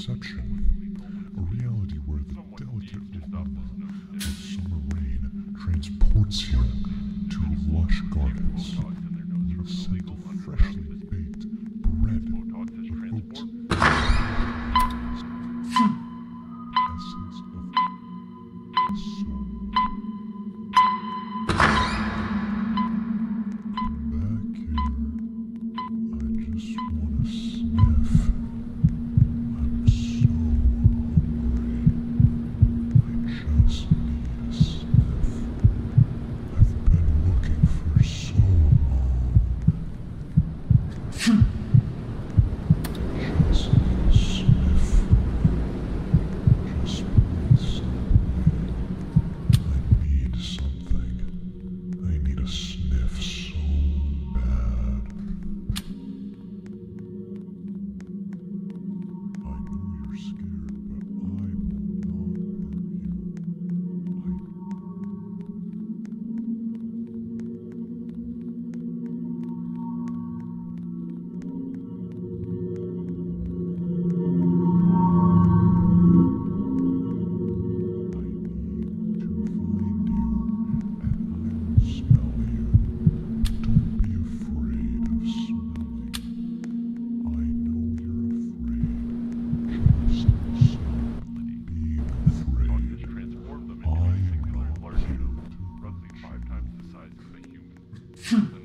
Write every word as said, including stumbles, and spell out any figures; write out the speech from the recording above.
perception, a reality where the delicate rhythm of summer rain transports you to lush gardens, where the scent of freshly baked bread, the essence of soul. Hmm.